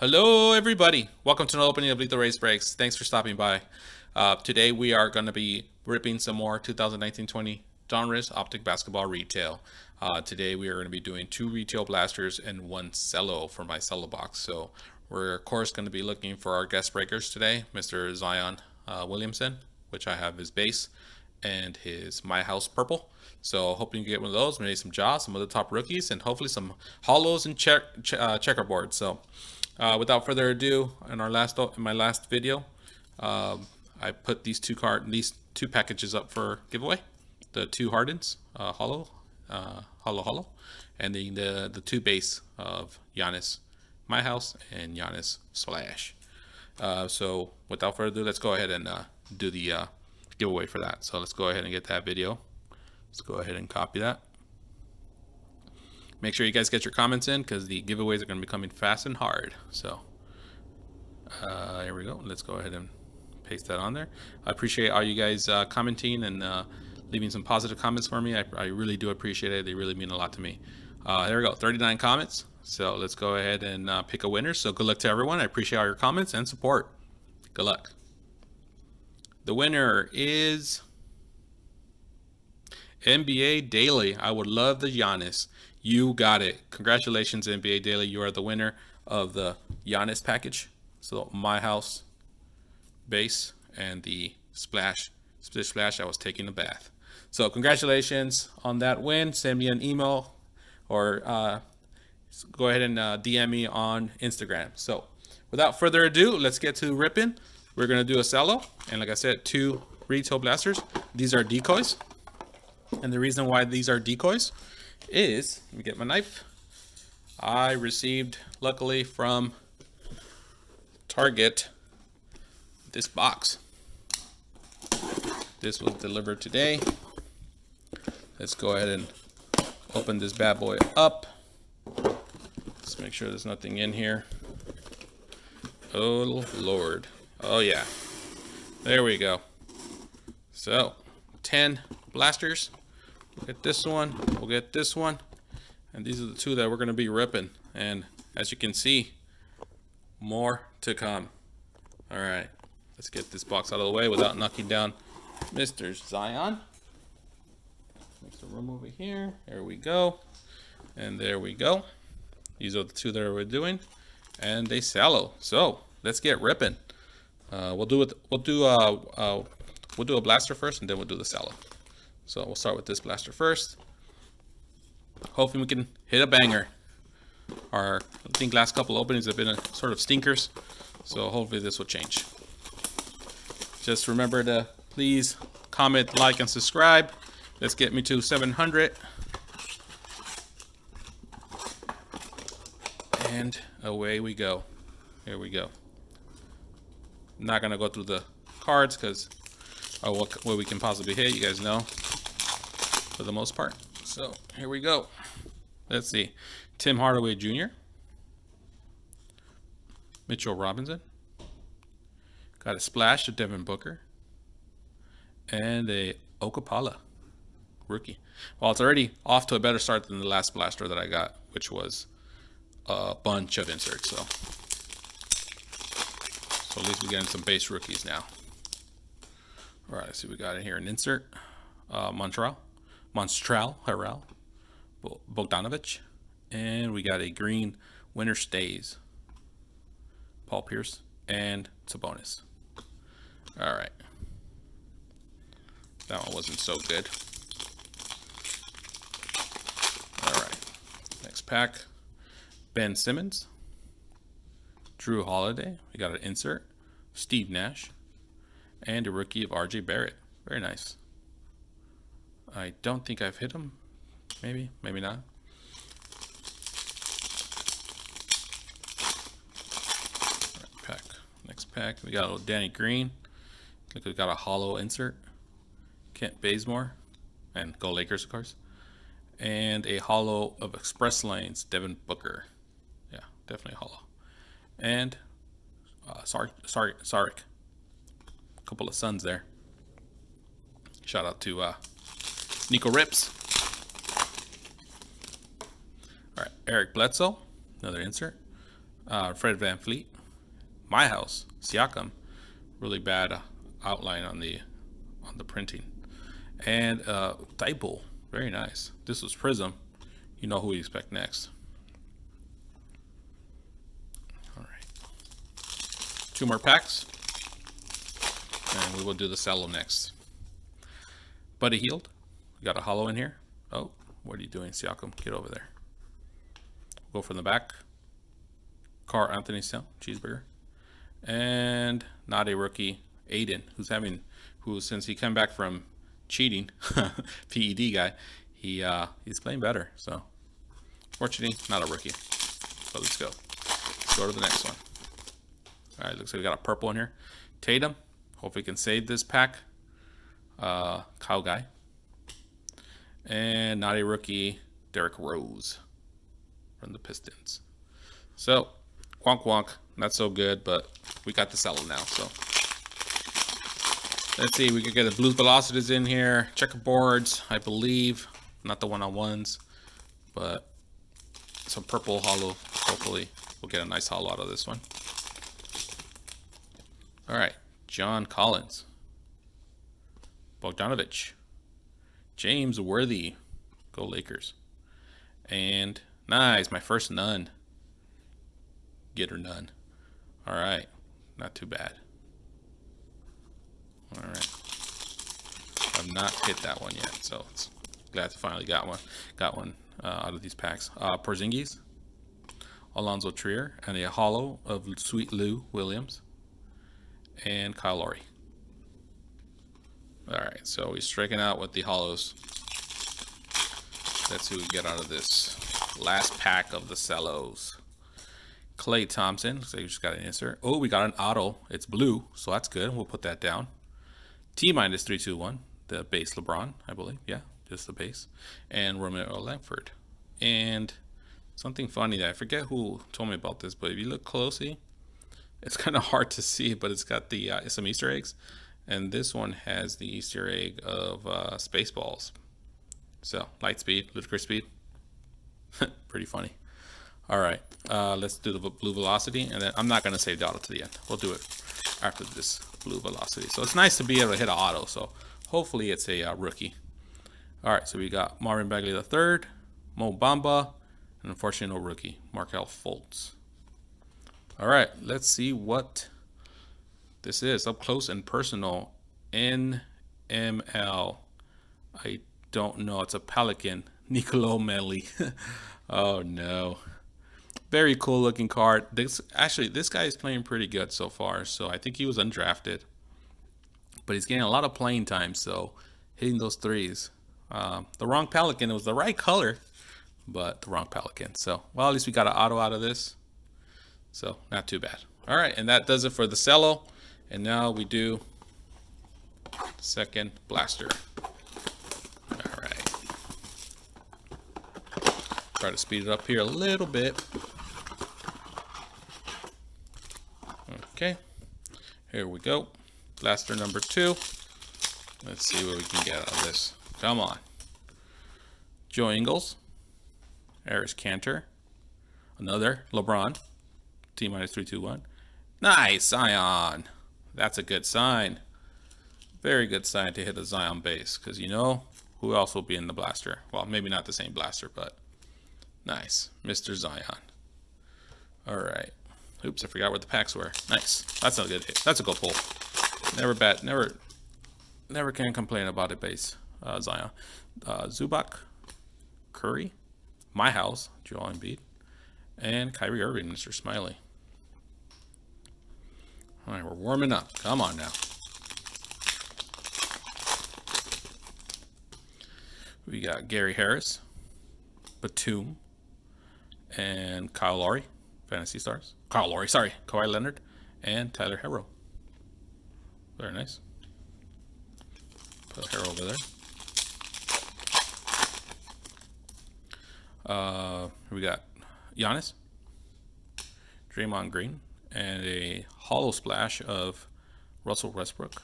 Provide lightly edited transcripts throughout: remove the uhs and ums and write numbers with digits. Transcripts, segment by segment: Hello, everybody. Welcome to another opening of Lethal Race Breaks. Thanks for stopping by. Today, we are going to be ripping some more 2019-20 Donruss Optic Basketball Retail. Today, we are going to be doing 2 retail blasters and 1 cello for my cello box. So we're, of course, going to be looking for our guest breakers today, Mr. Zion Williamson, which I have his base, and his My House Purple. So hoping you get one of those, maybe some Jaws, some of the top rookies, and hopefully some hollows and checkerboards. So... without further ado, in my last video, I put these two packages up for giveaway. The 2 Hardens, hollow, and the 2 base of Giannis, My House, and Giannis Splash. So without further ado, let's go ahead and do the giveaway for that. So let's go ahead and get that video. Let's go ahead and copy that. Make sure you guys get your comments in because the giveaways are going to be coming fast and hard. So here we go. Let's go ahead and paste that on there. I appreciate all you guys commenting and leaving some positive comments for me. I really do appreciate it. They really mean a lot to me. There we go. 39 comments. So let's go ahead and pick a winner. So good luck to everyone. I appreciate all your comments and support. Good luck. The winner is NBA Daily. I would love the Giannis. You got it. Congratulations, NBA Daily. You are the winner of the Giannis package. So My House base and the splash. Splish splash, I was taking a bath. So congratulations on that win. Send me an email or go ahead and DM me on Instagram. So without further ado, let's get to ripping. We're going to do a cello. And like I said, 2 retail blasters. These are decoys. And the reason why these are decoys is, let me get my knife. I received, luckily, from Target this box. This was delivered today. Let's go ahead and open this bad boy up. Let's make sure there's nothing in here. Oh Lord. Oh yeah, there we go. So 10 blasters. We'll get this one, we'll get this one, and these are the 2 that we're going to be ripping. And as you can see, more to come. All right, let's get this box out of the way without knocking down Mr. Zion. There's the room over here. There we go. And there we go. These are the 2 that we're doing, and they sallow. So let's get ripping. We'll do a blaster first, and then we'll do the sallow. So we'll start with this blaster first. Hopefully we can hit a banger. I think last couple openings have been sort of stinkers. So hopefully this will change. Just remember to please comment, like, and subscribe. Let's get me to 700. And away we go. Here we go. I'm not gonna go through the cards because of what we can possibly hit, you guys know. For the most part. So here we go. Let's see. Tim Hardaway Jr. Mitchell Robinson. Got a splash to Devin Booker. And a Okapala rookie. Well, it's already off to a better start than the last blaster that I got, which was a bunch of inserts. So at least we're getting some base rookies now. All right, let's see what we got in here. An insert. Harrell, Bogdanovich, and we got a green winner stays, Paul Pierce, and Sabonis. All right. That one wasn't so good. All right. Next pack, Ben Simmons, Drew Holiday. We got an insert, Steve Nash, and a rookie of R.J. Barrett. Very nice. I don't think I've hit him. Maybe, maybe not. Right, pack. Next pack, we got a little Danny Green. Look, we got a hollow insert. Kent Bazemore, and go Lakers, of course. And a hollow of Express Lanes, Devin Booker. Yeah, definitely a hollow. And Saric. A couple of Suns there. Shout out to Nico Rips. All right, Eric Bledsoe, another insert. Fred VanVleet. My house, Siakam. Really bad outline on the printing. And Thibault, very nice. This was Prism. You know who we expect next. All right, two more packs, and we will do the cello next. Buddy Hield, we got a hollow in here. Oh, what are you doing, Siakam? Get over there. Go from the back. Carl Anthony Stone, cheeseburger. And not a rookie, Aiden, who since he came back from cheating, PED guy, he's playing better. So fortunately, not a rookie. So let's go. Let's go to the next one. All right, looks like we got a purple in here. Tatum. Hope we can save this pack. Kyle Guy. And not a rookie, Derek Rose from the Pistons. So wonk wonk, not so good, but we got the seller now. So let's see, we could get the Blues Velocities in here, checkerboards, I believe, not the one-on-ones, but some purple hollow. Hopefully we'll get a nice hollow out of this one. All right, John Collins, Bogdanovich, James Worthy, go Lakers, and nice, my first none. Get or none. All right, not too bad. All right, I've not hit that one yet, so it's glad to finally got one out of these packs. Porzingis, Alonzo Trier, and a hollow of Sweet Lou Williams, and Kyle Lowry. All right, so he's striking out with the hollows. Let's see what we get out of this last pack of the cellos. Clay Thompson, looks like we just got an insert. Oh, we got an auto. It's blue, so that's good. We'll put that down. T-minus 321, the base LeBron, I believe. Yeah, just the base. And Romeo Langford. And something funny that I forget who told me about this, but if you look closely, it's kind of hard to see, but it's got the some Easter eggs. And this one has the Easter egg of Spaceballs. So, light speed, ludicrous speed. Pretty funny. All right, let's do the blue velocity, and then I'm not going to save the auto to the end. We'll do it after this blue velocity. So it's nice to be able to hit an auto, so hopefully it's a rookie. All right, so we got Marvin Bagley III, Mo Bamba, and unfortunately no rookie, Markelle Fultz. All right, let's see what this is. Up close and personal, NML. I don't know. It's a Pelican, Niccolo Melli. Oh, no. Very cool looking card. This guy is playing pretty good so far. So I think he was undrafted, but he's getting a lot of playing time. So hitting those threes. The wrong Pelican. It was the right color, but the wrong Pelican. So well, at least we got an auto out of this. So not too bad. All right, and that does it for the cello. And now we do second blaster. All right. Try to speed it up here a little bit. Okay, here we go. Blaster number 2. Let's see what we can get out of this. Come on. Joe Ingles, Eris Kanter, another LeBron, T-minus 321. Nice, Zion. That's a good sign. Very good sign to hit a Zion base, because you know who else will be in the blaster. Well, maybe not the same blaster, but nice, Mr. Zion. All right. Oops, I forgot where the packs were. Nice. That's a good hit. That's a good pull. Never bad. Never can complain about a base. Zion, Zubac, Curry, my house, Joel Embiid, and Kyrie Irving, Mr. Smiley. All right, we're warming up. Come on now. We got Gary Harris, Batum, and Kyle Lowry. Fantasy Stars. Kyle Lowry, sorry. Kawhi Leonard and Tyler Herro. Very nice. Put Herro over there. We got Giannis, Draymond Green, and a hollow splash of Russell Westbrook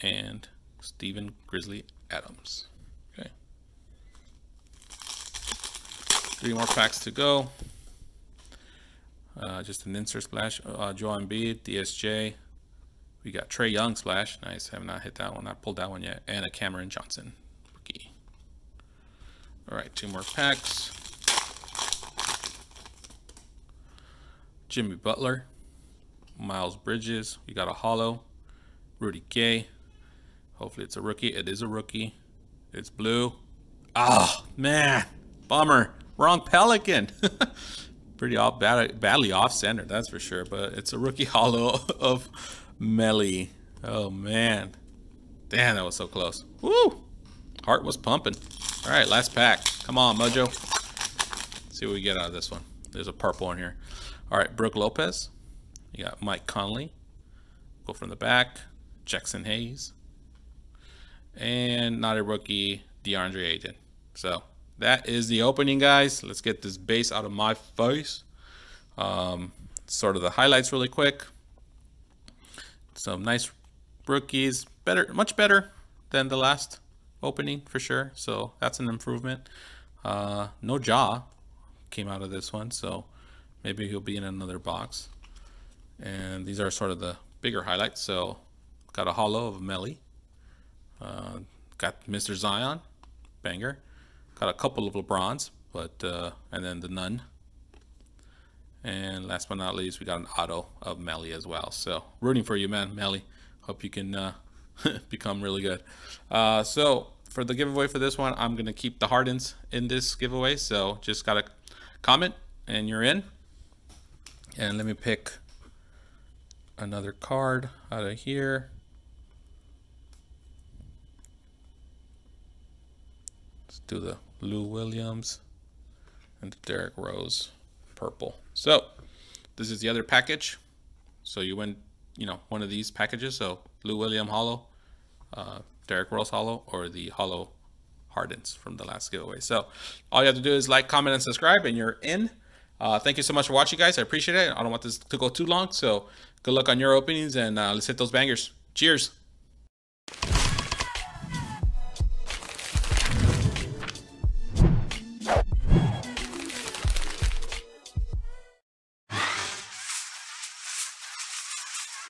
and Stephen Grizzly Adams. Okay. 3 more packs to go. Just an insert splash. Joel Embiid, DSJ. We got Trae Young splash. Nice. Have not hit that one. Not pulled that one yet. And a Cameron Johnson rookie. All right, two more packs. Jimmy Butler, Miles Bridges. We got a hollow. Rudy Gay. Hopefully it's a rookie. It is a rookie. It's blue. Oh, man. Bummer. Wrong Pelican. Pretty off, badly off center, that's for sure. But it's a rookie hollow of Melly. Oh, man. Damn, that was so close. Woo! Heart was pumping. All right, last pack. Come on, Mojo. Let's see what we get out of this one. There's a purple in here. All right, Brooke Lopez. You got Mike Conley. Go from the back. Jackson Hayes. And not a rookie, DeAndre Ayton. So that is the opening, guys. Let's get this base out of my face. Sort of the highlights really quick. Some nice rookies, better, much better than the last opening for sure. So that's an improvement. No Jaw came out of this one, so maybe he'll be in another box. And these are sort of the bigger highlights. So got a hollow of Melly. Got Mr. Zion, banger. Got a couple of LeBrons, but and then the none. And last but not least, we got an auto of Melly as well. So rooting for you, man, Melly. Hope you can become really good. So for the giveaway for this one, I'm gonna keep the Hardens in this giveaway. So just gotta comment, and you're in. And let me pick another card out of here. Do the Lou Williams and the Derek Rose purple. So this is the other package. So you win, you know, one of these packages. So Lou Williams hollow, Derek Rose hollow, or the hollow Hardens from the last giveaway. So all you have to do is like, comment, and subscribe, and you're in. Thank you so much for watching, guys. I appreciate it. I don't want this to go too long. So good luck on your openings, and let's hit those bangers. Cheers.